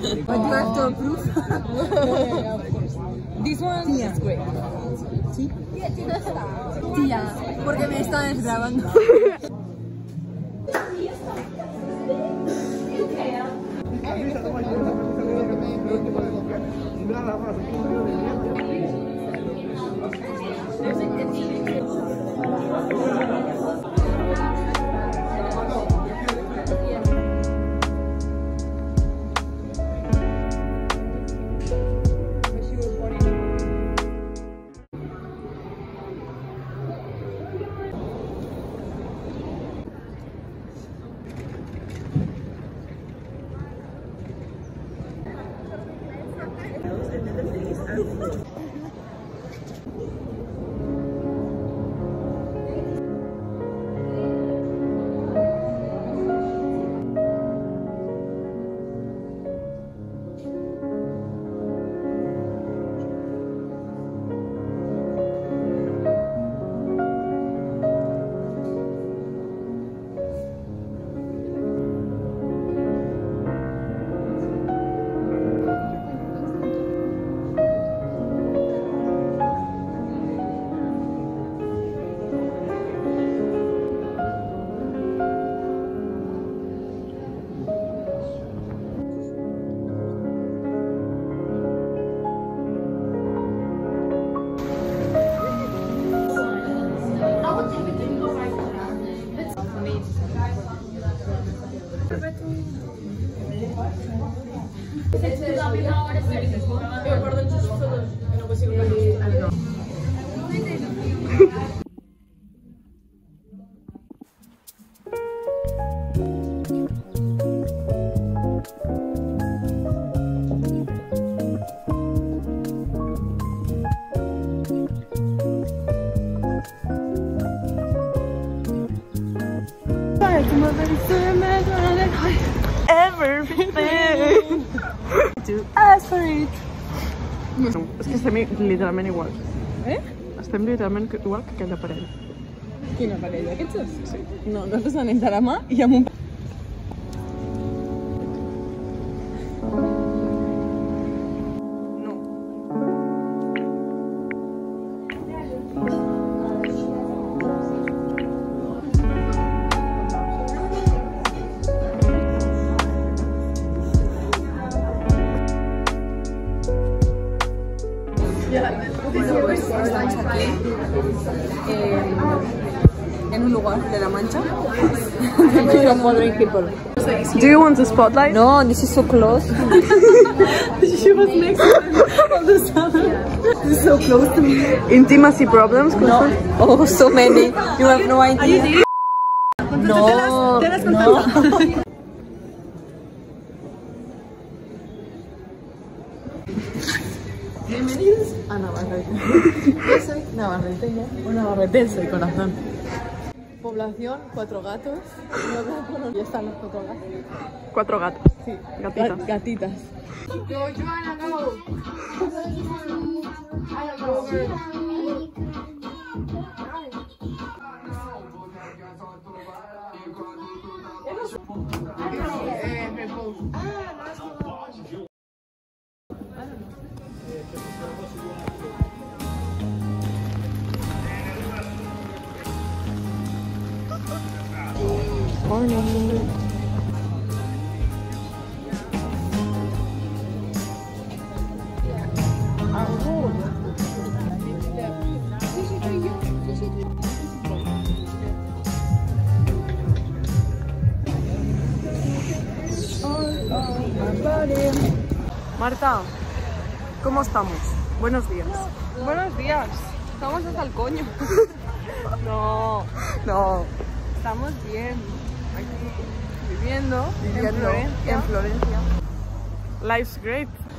But you have to approve. Yeah, of course. This one is great. ¿Sí? Tía, porque me está desgrabando. Everything to ask for it. No, es que estem literalment igual. Eh? Estem literalment igual que aquella parella. Quina parella? Aquests dos? Sí. No, nosaltres anem de la mà i amb un... en un lugar de La Mancha. Do you want the spotlight? No, this is so close. She was next on the side. This is so close to me. Intimacy problems? No. Oh, so many. You have no idea. No. No. Bienvenidos a Navarrete. Yo soy navarreteña, o navarretense, corazón. Población, 4 gatos. Y están los 4 gatos. 4 gatos. Sí, gatitas. Gatitas. Go, Joanna, go. Morning. Marta, ¿cómo estamos? Buenos días. Buenos días. Estamos hasta el coño. No. Estamos bien. Aquí viviendo en Florencia. Life's great.